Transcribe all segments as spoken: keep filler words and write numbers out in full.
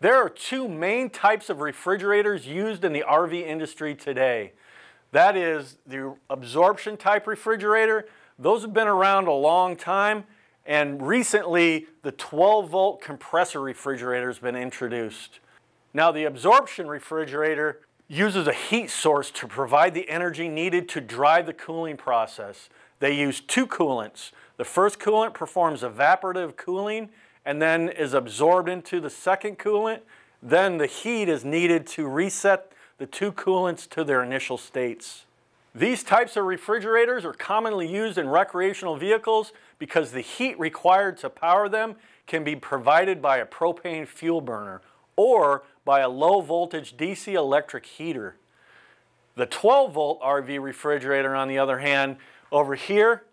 There are two main types of refrigerators used in the R V industry today. That is the absorption type refrigerator. Those have been around a long time, and recently the twelve volt compressor refrigerator has been introduced. Now the absorption refrigerator uses a heat source to provide the energy needed to drive the cooling process. They use two coolants. The first coolant performs evaporative cooling and then is absorbed into the second coolant. Then the heat is needed to reset the two coolants to their initial states. These types of refrigerators are commonly used in recreational vehicles because the heat required to power them can be provided by a propane fuel burner or by a low voltage D C electric heater. The twelve volt R V refrigerator, on the other hand, over here,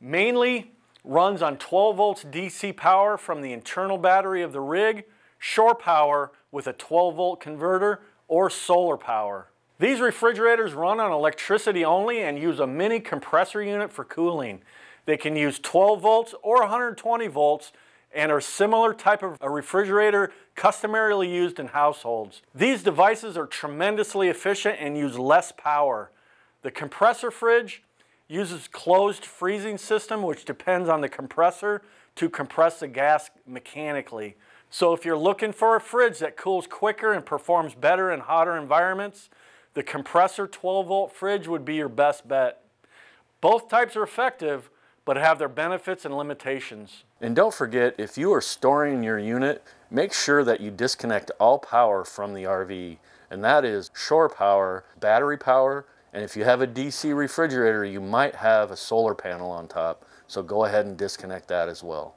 mainly runs on twelve volts D C power from the internal battery of the rig, shore power with a twelve volt converter, or solar power. These refrigerators run on electricity only and use a mini compressor unit for cooling. They can use twelve volts or one hundred twenty volts and are similar type of a refrigerator customarily used in households. These devices are tremendously efficient and use less power. The compressor fridge uses closed freezing system, which depends on the compressor to compress the gas mechanically. So if you're looking for a fridge that cools quicker and performs better in hotter environments, the compressor twelve volt fridge would be your best bet. Both types are effective, but have their benefits and limitations. And don't forget, if you are storing your unit, make sure that you disconnect all power from the R V, and that is shore power, battery power, and if you have a D C refrigerator, you might have a solar panel on top. So go ahead and disconnect that as well.